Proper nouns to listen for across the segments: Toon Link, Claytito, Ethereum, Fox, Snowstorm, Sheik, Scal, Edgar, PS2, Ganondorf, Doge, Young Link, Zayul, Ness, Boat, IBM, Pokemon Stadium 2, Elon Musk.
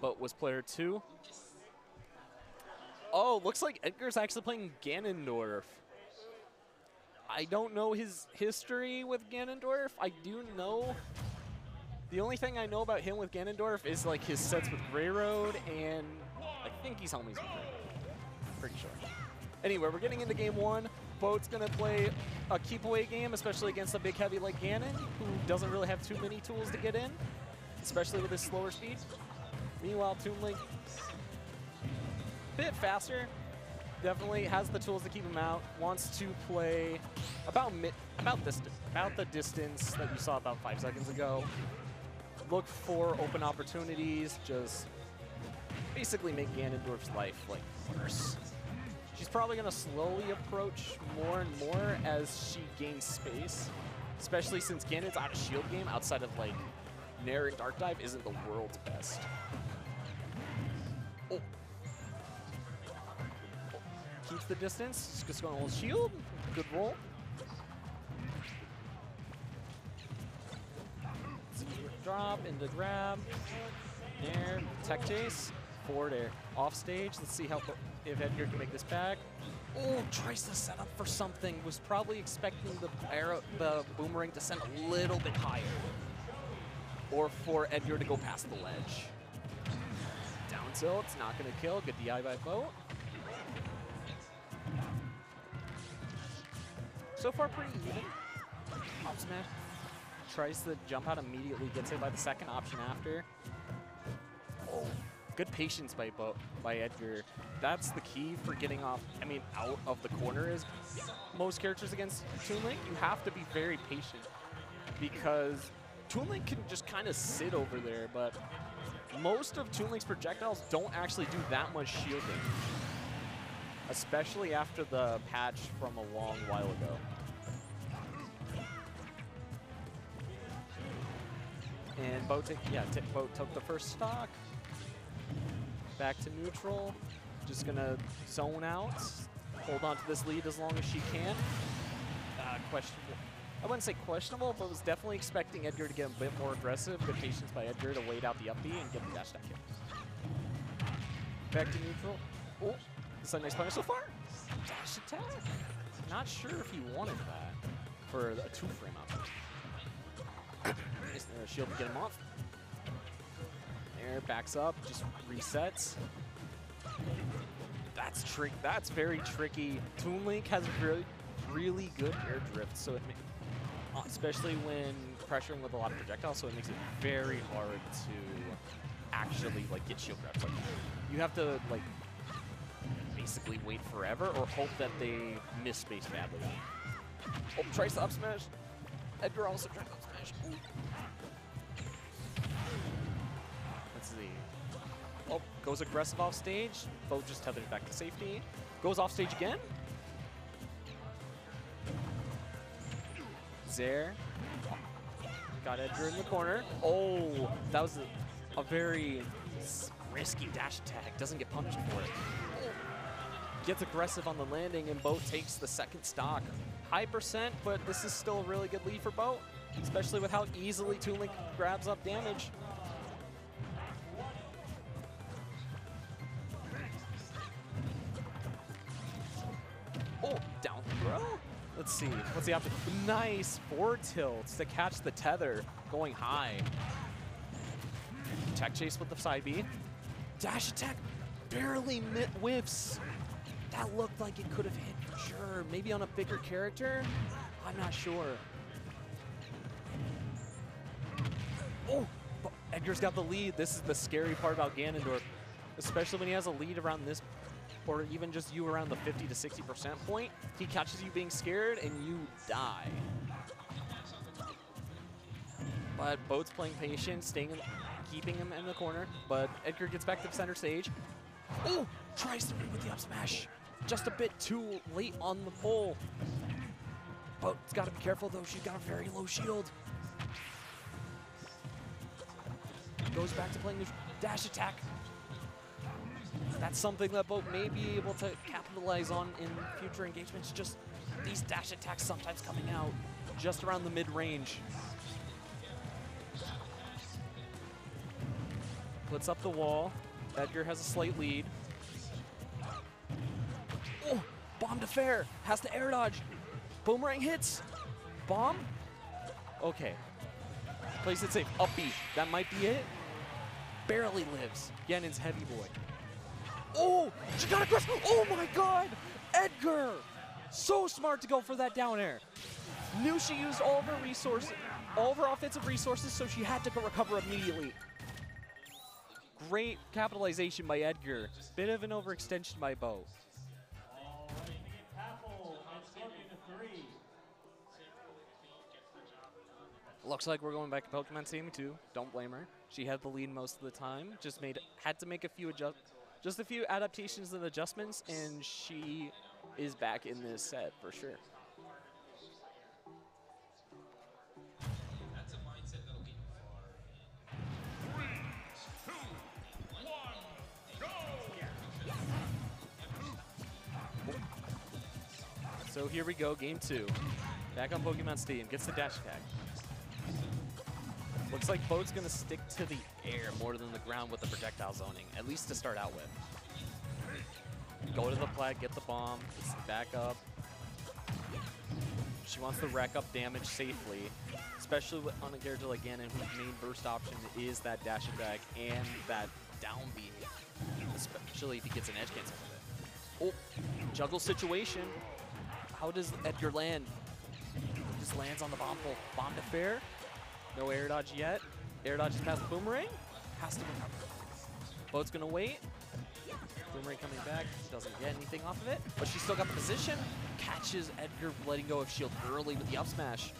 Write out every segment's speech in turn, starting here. but was player two. Oh, looks like Edgar's actually playing Ganondorf. I don't know his history with Ganondorf. I do know. The only thing I know about him with Ganondorf is like his sets with Railroad, and I think he's homies with Railroad. Pretty sure. Anyway, we're getting into game one. Boat's going to play a keep away game, especially against a big heavy like Ganon, who doesn't really have too many tools to get in, especially with his slower speed. Meanwhile, Toon Link, a bit faster, definitely has the tools to keep him out, wants to play about the distance that you saw about 5 seconds ago. Look for open opportunities, just basically make Ganondorf's life like worse. She's probably going to slowly approach more and more as she gains space, especially since Ganon's out of shield game outside of like Nairic Dark Dive isn't the world's best. Oh. Keeps the distance. She's just going to hold shield. Good roll. Drop into grab. There. Tech chase. Forward air. Off stage. Let's see how. If Edgar can make this back. Oh, tries to set up for something. Was probably expecting the boomerang to send a little bit higher. Or for Edgar to go past the ledge. Down tilt, it's not gonna kill. Good DI by Boat. So far pretty even. Up smash. Tries to jump out immediately, gets hit by the second option after. Oh. Good patience by Edgar. That's the key for getting off, I mean, out of the corner is most characters against Toon Link. You have to be very patient because Toon Link can just kind of sit over there, but most of Toon Link's projectiles don't actually do that much shielding, especially after the patch from a long while ago. And Boat took the first stock. Back to neutral, just gonna zone out, hold on to this lead as long as she can. Questionable. I wouldn't say questionable, but was definitely expecting Edgar to get a bit more aggressive. Good patience by Edgar to wait out the up B and get the dash down kill. Back to neutral. Oh, that's a nice punish so far. Dash attack. Not sure if he wanted that for a two-frame up. Nice shield to get him off. Backs up, just resets. That's trick. That's very tricky. Toon Link has really, really good air drift, so it makes, especially when pressuring with a lot of projectiles, so it makes it very hard to actually like get shield grabs like that. You have to like basically wait forever or hope that they miss space badly. Oh, tries to up smash. Edgar also tries to up smash. Ooh. Oh, goes aggressive off stage. Boat just tethered back to safety. Goes off stage again. Zare. Got Edgar in the corner. Oh, that was a very risky dash attack. Doesn't get punished for it. Gets aggressive on the landing, and Boat takes the second stock. High percent, but this is still a really good lead for Boat, especially with how easily Toon Link grabs up damage. Let's see. What's the option? Nice forward tilt to catch the tether going high. Tech chase with the side B. Dash attack barely whiffs. That looked like it could have hit for sure. Maybe on a bigger character? I'm not sure. Oh, but Edgar's got the lead. This is the scary part about Ganondorf, especially when he has a lead around this or even just you around the 50 to 60% point, he catches you being scared and you die. But Boat's playing patient, keeping him in the corner, but Edgar gets back to center stage. Oh, tries to move with the up smash. Just a bit too late on the pole. Boat's gotta be careful though, she's got a very low shield. Goes back to playing the dash attack. That's something that Boat may be able to capitalize on in future engagements, just these dash attacks sometimes coming out just around the mid-range. Blitz up the wall. Edgar has a slight lead. Oh, bomb to fair. Has to air dodge. Boomerang hits. Bomb. Okay. Plays it safe. Upbeat. That might be it. Barely lives. Ganon's heavy boy. Oh, she got a crush. Oh my god. Edgar. So smart to go for that down air. Knew she used all of her resources, all of her offensive resources, so she had to recover immediately. Great capitalization by Edgar. Bit of an overextension by Boat. Looks like we're going back to Pokemon Stadium 2. Don't blame her. She had the lead most of the time. Just had to make a few adaptations and adjustments, and she is back in this set for sure. So here we go, game two. Back on Pokemon Stadium, gets the dash attack. Looks like Boat's gonna stick to the air more than the ground with the projectile zoning, at least to start out with. Go to the plat, get the bomb, back up. She wants to rack up damage safely, especially on a character like Ganon, whose main burst option is that dash attack and that down beat, especially if he gets an edge cancel with it. Oh, juggle situation. How does Edgar land? Just lands on the bomb pole. Bomb to fair. No air dodge yet. Air dodge is past the boomerang. Has to recover. Boat's gonna wait. Boomerang coming back. Doesn't get anything off of it, but she's still got the position. Catches Edgar letting go of shield early with the up smash.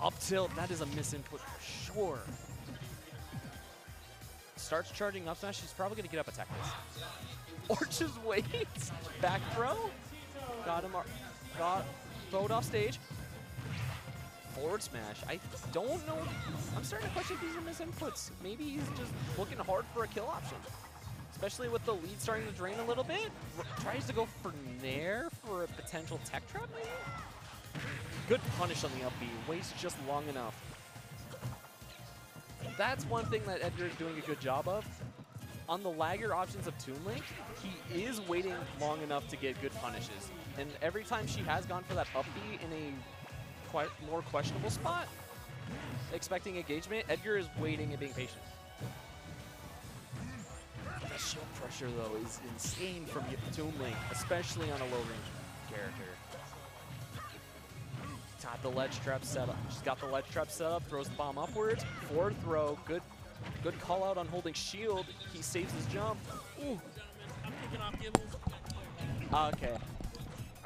Up tilt. That is a misinput for sure. Starts charging up smash. She's probably gonna get up attack this. Or just waits. Back throw. Got him. Got Boat off stage. Forward smash. I don't know. I'm starting to question if these are misinputs. Maybe he's just looking hard for a kill option. Especially with the lead starting to drain a little bit. Tries to go for Nair for a potential tech trap, maybe? Good punish on the up B. Waits just long enough. That's one thing that Edgar is doing a good job of. On the lagger options of Toon Link, he is waiting long enough to get good punishes. And every time she has gone for that up B in a more questionable spot, expecting engagement, Edgar is waiting and being patient. The shield pressure, though, is insane from Toon Link, especially on a low-range character. Got the ledge trap set up. She's got the ledge trap set up, throws the bomb upwards, forward throw, good call out on holding shield. He saves his jump. Ooh. Okay.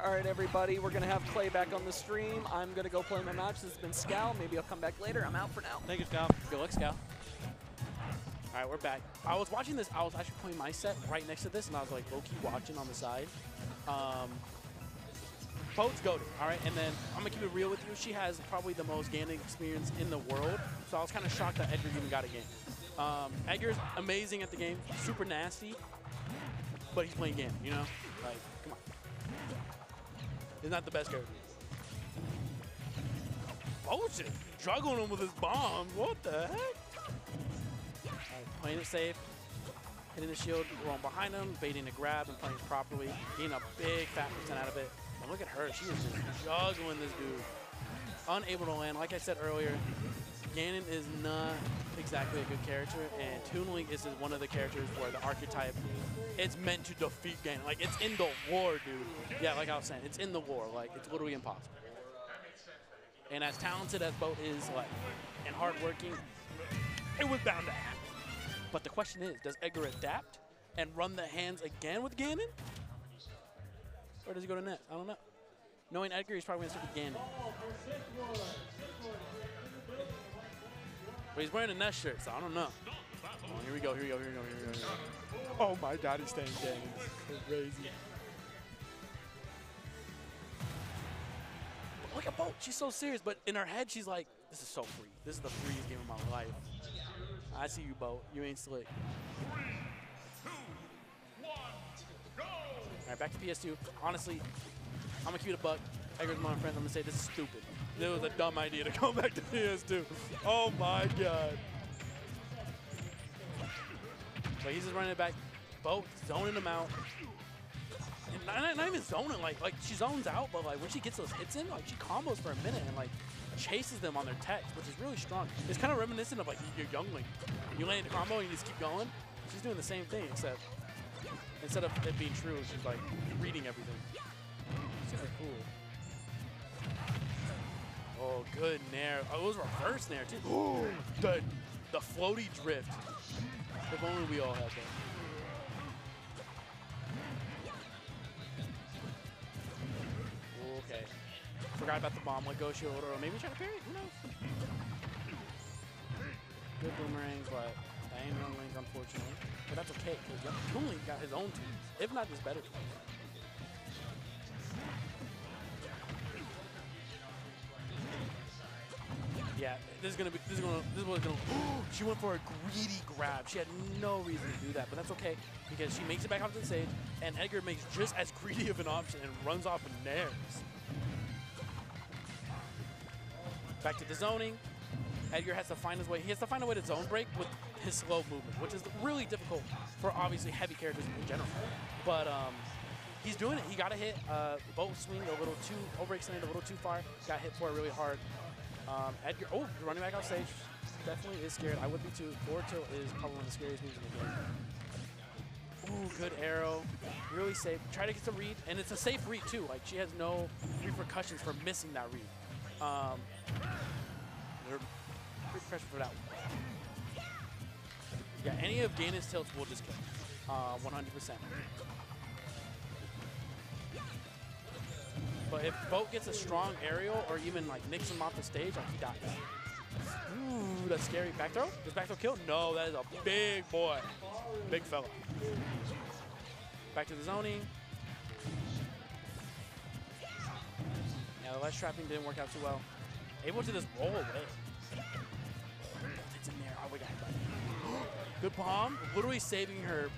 All right, everybody. We're going to have Clay back on the stream. I'm going to go play my match. This has been Scal. Maybe I'll come back later. I'm out for now. Thank you, Scal. Good luck, Scal. All right, we're back. I was watching this. I was actually playing my set right next to this, and I was like low-key watching on the side. Boat's goated, all right? And then I'm going to keep it real with you. She has probably the most Ganon experience in the world, so I was kind of shocked that Edgar even got a game. Edgar's amazing at the game, super nasty, but he's playing Ganon, you know? Like, come on. He's not the best character. Boat's just juggling him with his bomb. What the heck? All right, playing it safe. Hitting the shield, going behind him, baiting the grab and playing properly, getting a big fat % out of it. And look at her, she is just juggling this dude. Unable to land. Like I said earlier, Ganon is not exactly a good character, and Toon Link is one of the characters where the archetype, it's meant to defeat Ganon. Like, it's in the war, dude. Yeah, like I was saying, it's in the war. Like, it's literally impossible. And as talented as Boat is, like, and hardworking, it was bound to happen. But the question is, does Edgar adapt and run the hands again with Ganon? Or does he go to Ness? I don't know. Knowing Edgar, he's probably going to stick with Ganon. But he's wearing a Ness shirt, so I don't know. Oh, here we go, here we go, here we go, here we go. Oh my god, he's staying Ganon. Crazy. But look at Boat, she's so serious, but in her head, she's like, this is so free. This is the freest game of my life. I see you, Boat. You ain't slick. All right, back to PS2. Honestly, I'm going to keep it a buck. Edgar's my friend. I'm going to say this is stupid. It was a dumb idea to go back to PS2. Oh, my God. But he's just running it back. Boat zoning him out. And not even zoning, like she zones out, but like when she gets those hits in, like she combos for a minute and like chases them on their text, which is really strong. It's kind of reminiscent of like your Young Link. You land a combo and you just keep going. She's doing the same thing, except instead of it being true, she's like reading everything. It's kind of cool. Oh, good nair. Oh, it was reverse nair, too. Ooh, the floaty drift. If only we all had that. Okay. Forgot about the bomb. Let go, shield, or maybe try to parry it. Who knows? Good boomerang, but I ain't Young Link, unfortunately. But that's okay, because Toon Link got his own team. If not, just better. Yeah, this is gonna. She went for a greedy grab. She had no reason to do that, but that's okay because she makes it back off to the stage, and Edgar makes just as greedy of an option and runs off and nairs. Back to the zoning. Edgar has to find his way. He has to find a way to zone break with his slow movement, which is really difficult for obviously heavy characters in general. But he's doing it. He got a hit. Boat swing a little too overextended, a little too far. Got hit for it really hard. Edgar, oh, running back off stage, definitely is scared. I would be too. Forward tilt is probably one of the scariest moves in the game. Ooh, good arrow, really safe. Try to get the read, and it's a safe read too. Like she has no repercussions for missing that read. Repercussions for that one. Yeah, any of Ganon's tilts will just kill. 100%. But if Boat gets a strong aerial or even like nicks him off the stage, like he dies. Ooh, that's scary. Back throw? Does back throw kill? No, that is a big boy. Big fella. Back to the zoning. Yeah, the ledge trapping didn't work out too well. Able to just roll away. It's in there. Oh, we got it. Good bomb. Literally saving her.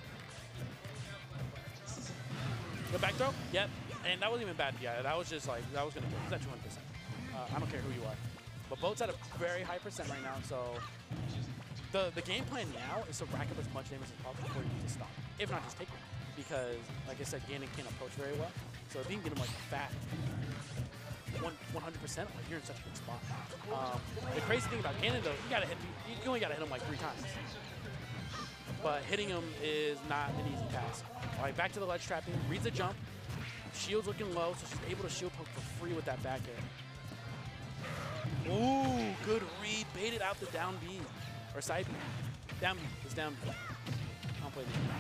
Good back throw? Yep. And that wasn't even bad. Yeah, that was just like, that was going to kill. It's at 200%. I don't care who you are. But Boat's at a very high percent right now, so the game plan now is to rack up as much damage as possible before you need to stop. If not, just take it. Because, like I said, Ganon can't approach very well. So if you can get him like fat 100%, like, you're in such a good spot. The crazy thing about Ganon, though, you only got to hit him like 3 times. But hitting him is not an easy task. All right, back to the ledge trapping. Reads the jump. Shield's looking low, so she's able to shield poke for free with that back air. Ooh, good read. Baited out the down B. Or side B. Down B. It's down B. I don't play this game.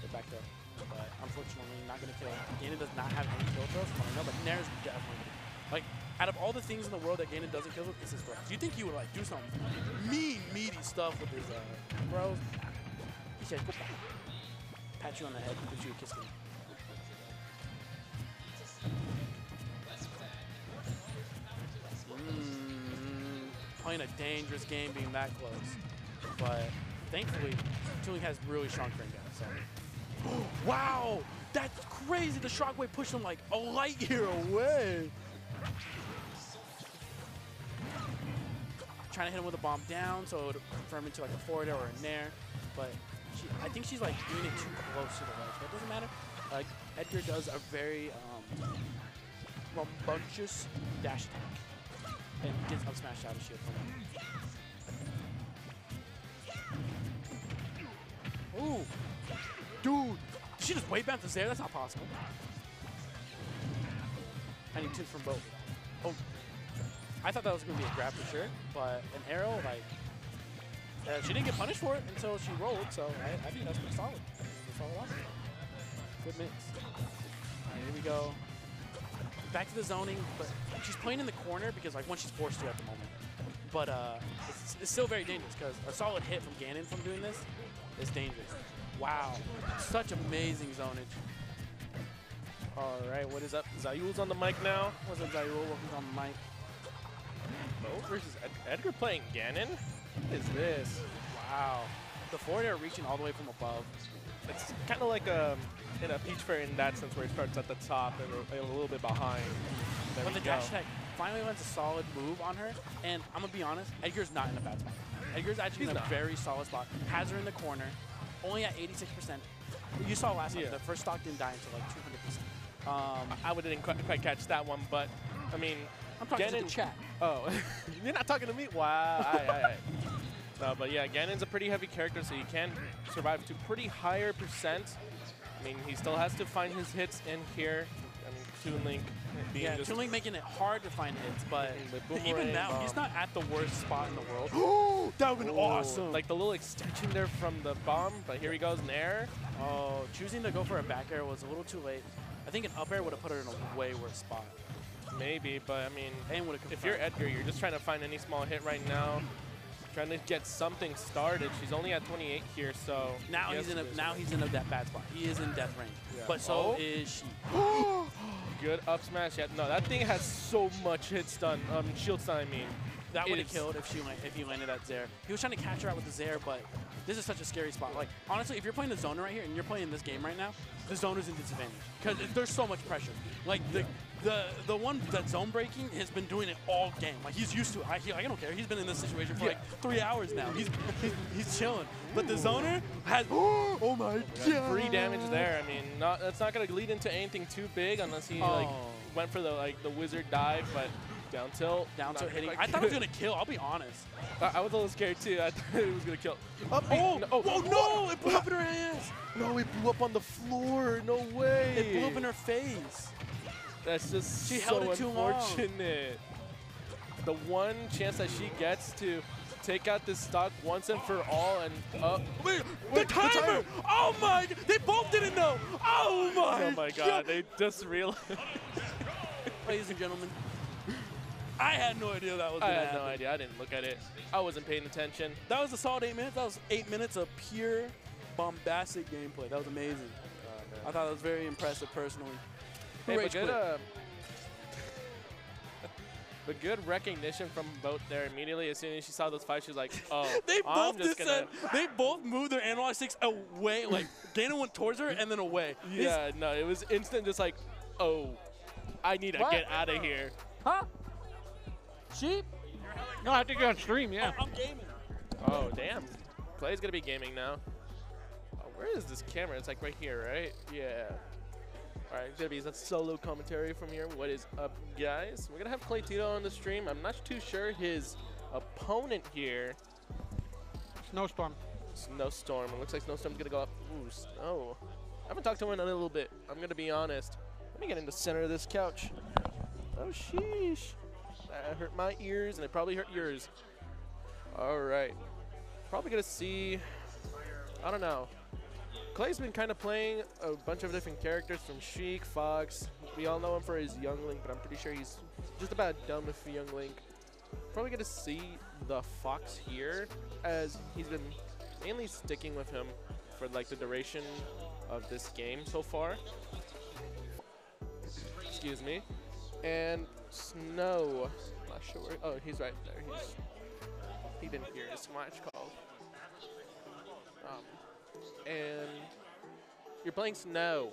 They're back there. But unfortunately, not going to kill. Ganon does not have any kill throws. I know, but Nair's definitely good. Like, out of all the things in the world that Ganon doesn't kill with, it's his throws. You think he would, like, do some mean, meaty stuff with his throws? He said, pat you on the head and gives you a kiss. Playing a dangerous game being that close. But thankfully, Toon Link has really strong frame down. So. Wow! That's crazy! The shockwave pushed him like a light year away! Trying to hit him with a bomb down so it would confirm into like a forward or a nair. But I think she's like doing it too close to the ledge. But it doesn't matter. Like, Edgar does a very rambunctious dash attack. And gets up smashed out of shield from him. Ooh. Dude. She just way bounces there. That's not possible. I need tips from both. Oh. I thought that was going to be a grab for sure. But an arrow, like, she didn't get punished for it until she rolled. So I think that's pretty solid. Good mix. All right, here we go. Back to the zoning, but she's playing in the corner because like once she's forced to at the moment. But it's still very dangerous because a solid hit from Ganon from doing this is dangerous. Wow, such amazing zonage. All right, what is up? Zayul's on the mic now. What's up, Zayul? Welcome on the mic. Boat versus Edgar playing Ganon? What is this? Wow, the forward air reaching all the way from above. It's kind of like in a Peach Fairy in that sense where it starts at the top and a little bit behind. There but the dash attack finally lands a solid move on her, and I'm going to be honest, Edgar's not in a bad spot. Edgar's actually in a very solid spot. Has her in the corner, only at 86%. You saw last time, the first stock didn't die until like 200%. I didn't quite catch that one, but I mean, I'm talking to the chat. Oh, you're not talking to me? Wow. No, but yeah, Ganon's a pretty heavy character, so he can survive to pretty higher percent. I mean, he still has to find his hits in here. I mean, Toon Link being Toon Link making it hard to find hits, but even now, he's not at the worst spot in the world. Ooh, that would have been awesome. Like the little extension there from the bomb, but here he goes in air. Oh, choosing to go for a back air was a little too late. I think an up air would have put her in a way worse spot. Maybe, but I mean, if you're Edgar, you're just trying to find any small hit right now. Trying to get something started. She's only at 28 here, so now he's in that bad spot. He is in death range, but so is she. Good up smash. Yeah, no, that thing has so much hit stun, shield stun. I mean, that would have killed if he landed that Zare. He was trying to catch her out with the Zare, but this is such a scary spot. Like honestly, if you're playing the zoner right here and you're playing this game right now, the zoner's in disadvantage because there's so much pressure. Like the one that's zone breaking has been doing it all game. Like he's used to it. I don't care. He's been in this situation for like 3 hours now. He's chilling. But the zoner has oh my god, free damage there. I mean, that's not gonna lead into anything too big unless he like went for the wizard dive, but. Down tilt. Down tilt hitting. I thought it was going to kill, I'll be honest. I was a little scared too. I thought it was going to kill. Up oh, no! It blew up in her ass. No, it blew up on the floor. No way. It blew up in her face. That's just so unfortunate. The one chance that she gets to take out this stock once and for all and up. Wait, the timer! Oh my, they both didn't know. Oh my god, they just realized. Ladies and gentlemen, I had no idea that was going to happen. I had no idea. I didn't look at it. I wasn't paying attention. That was a solid 8 minutes. That was 8 minutes of pure bombastic gameplay. That was amazing. I thought it was very impressive personally. Hey, but good recognition from Boat there immediately. As soon as she saw those fights, she was like, oh, they both moved their analog sticks away. Like, Ganon went towards her and then away. Yeah, no, it was instant just like, oh, I need to get out of here. Huh? Sheep? No, I have to go on stream, yeah. Oh, I'm gaming. Oh, damn. Clay's going to be gaming now. Oh, where is this camera? It's like right here, right? Yeah. All right, it's going to be a solo commentary from here. What is up, guys? We're going to have Claytito on the stream. I'm not too sure his opponent here. Snowstorm. Snowstorm. It looks like Snowstorm's going to go up. Ooh, snow. I haven't talked to him in a little bit. I'm going to be honest. Let me get in the center of this couch. Oh, sheesh. That hurt my ears, and it probably hurt yours. All right. Probably going to see, I don't know. Clay's been kind of playing a bunch of different characters from Sheik, Fox. We all know him for his Young Link, but I'm pretty sure he's just about done with Young Link. Probably going to see the Fox here, as he's been mainly sticking with him for like the duration of this game so far. Excuse me. And Snow, not sure. Oh, he's right there. He didn't hear his match call. And you're playing Snow.